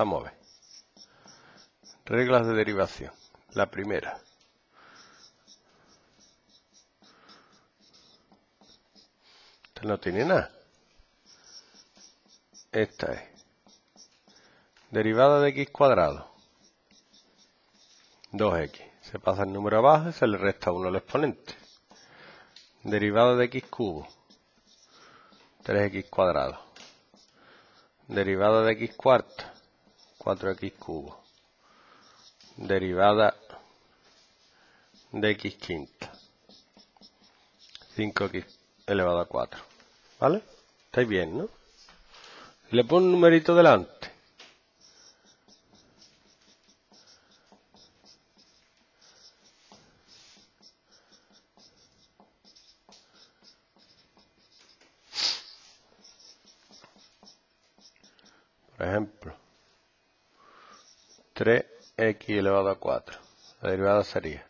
Vamos a ver. Reglas de derivación. La primera. Esta no tiene nada. Esta es. Derivada de x cuadrado. 2x. Se pasa el número abajo y se le resta 1 al exponente. Derivada de x cubo. 3x cuadrado. Derivada de x cuarta. 4x cubo. Derivada de x quinta. 5x elevado a 4. ¿Vale? Estáis bien, ¿no? Le pongo un numerito delante. Por ejemplo, 3x elevado a 4. La derivada sería,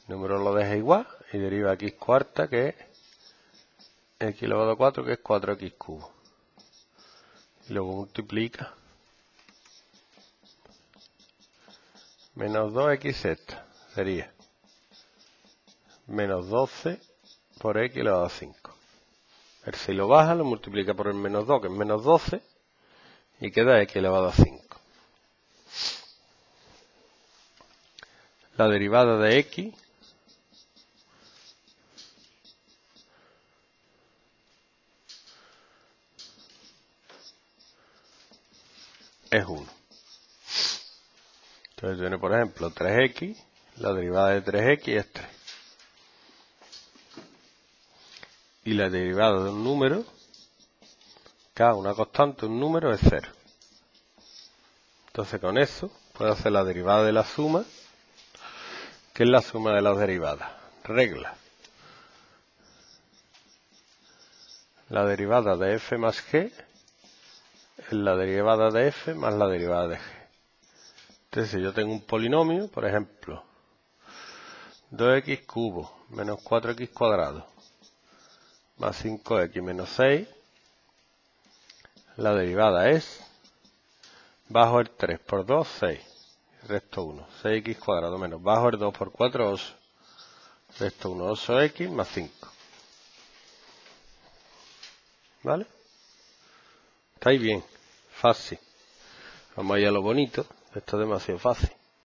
el número lo deja igual y deriva x cuarta, que es x elevado a 4, que es 4x cubo. Y luego multiplica menos 2x sexta, sería menos 12 por x elevado a 5. El 6 lo baja, lo multiplica por el menos 2, que es menos 12. Y queda x elevado a 5. La derivada de x es 1. Entonces tiene, por ejemplo, 3x. La derivada de 3x es 3. Y la derivada de un número, una constante, un número, es 0. Entonces con eso puedo hacer la derivada de la suma, que es la suma de las derivadas. Regla. La derivada de f más g es la derivada de f más la derivada de g. Entonces si yo tengo un polinomio, por ejemplo, 2x cubo menos 4x cuadrado más 5x menos 6, la derivada es, bajo el 3 por 2, 6, resto 1, 6x cuadrado menos, bajo el 2 por 4, 8, resto 1, 8x más 5. ¿Vale? Estáis bien, fácil. Vamos allá a lo bonito, esto es demasiado fácil.